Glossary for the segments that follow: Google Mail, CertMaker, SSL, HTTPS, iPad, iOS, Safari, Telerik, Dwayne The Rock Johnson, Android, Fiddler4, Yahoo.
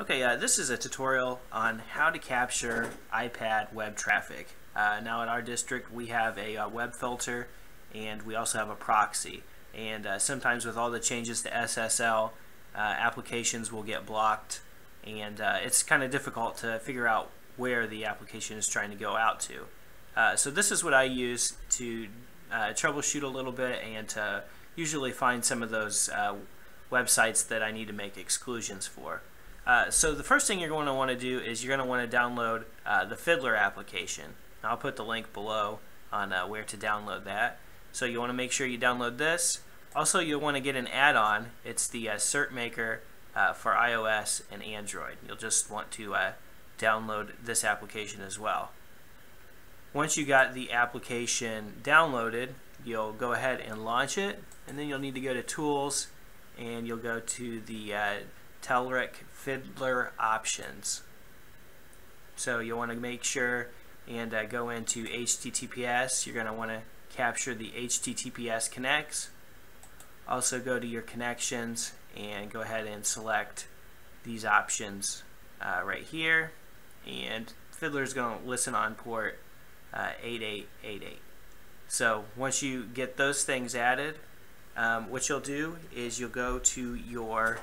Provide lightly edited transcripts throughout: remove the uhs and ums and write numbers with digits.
Okay, this is a tutorial on how to capture iPad web traffic. Now in our district we have a web filter and we also have a proxy, and sometimes with all the changes to SSL applications will get blocked, and it's kind of difficult to figure out where the application is trying to go out to. So this is what I use to troubleshoot a little bit and to usually find some of those websites that I need to make exclusions for. So the first thing you're going to want to do is you're going to want to download the Fiddler application. I'll put the link below on where to download that. So you want to make sure you download this. Also, you'll want to get an add-on. It's the CertMaker for iOS and Android. You'll just want to download this application as well. Once you got the application downloaded, you'll go ahead and launch it, and then you'll need to go to Tools, and you'll go to the Telerik Fiddler options. So you want to make sure and go into HTTPS. You're going to want to capture the HTTPS connects. Also go to your connections and go ahead and select these options right here, and Fiddler is going to listen on port 8888. So once you get those things added, what you'll do is you'll go to your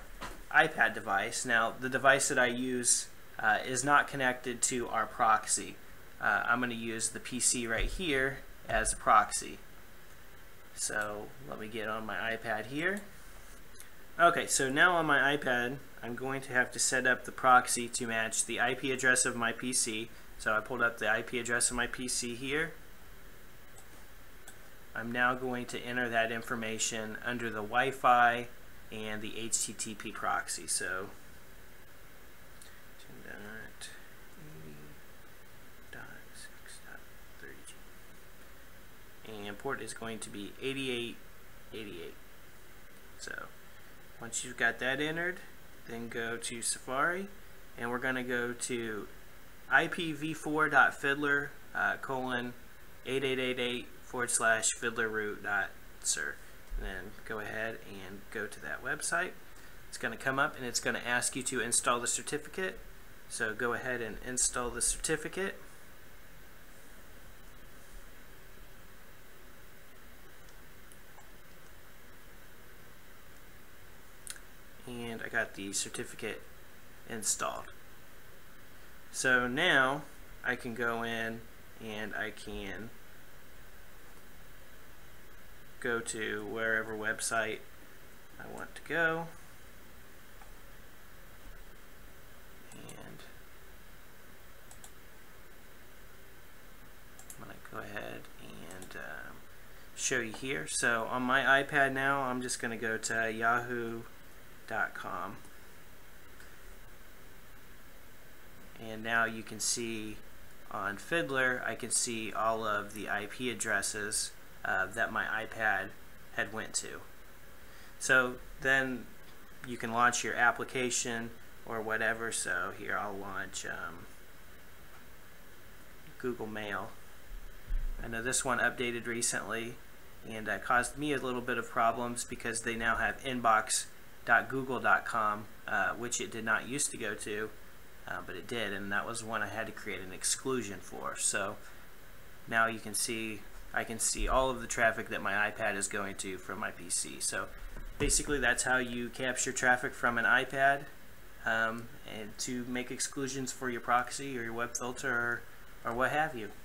iPad device. Now the device that I use is not connected to our proxy. I'm going to use the PC right here as a proxy. So let me get on my iPad here. Okay, so now on my iPad I'm going to have to set up the proxy to match the IP address of my PC. So I pulled up the IP address of my PC here. I'm now going to enter that information under the Wi-Fi and the HTTP proxy. So 10.80.6.32, and port is going to be 8888. So once you've got that entered, then go to Safari, and we're going to go to IPv4.fiddler colon 8888/fiddlerroot.cert. And then go ahead and go to that website. It's going to come up and it's going to ask you to install the certificate. So go ahead and install the certificate. And I got the certificate installed. So now I can go in and I can go to wherever website I want to go, and I'm going to go ahead and show you here. So on my iPad now I'm just going to go to yahoo.com. And now you can see on Fiddler, I can see all of the IP addresses that my iPad had went to. So then you can launch your application or whatever. So here I'll launch Google Mail. I know this one updated recently and caused me a little bit of problems because they now have inbox.google.com, which it did not used to go to. But it did, and that was one I had to create an exclusion for. So now you can see, I can see all of the traffic that my iPad is going to from my PC. So basically that's how you capture traffic from an iPad, and to make exclusions for your proxy or your web filter or what have you.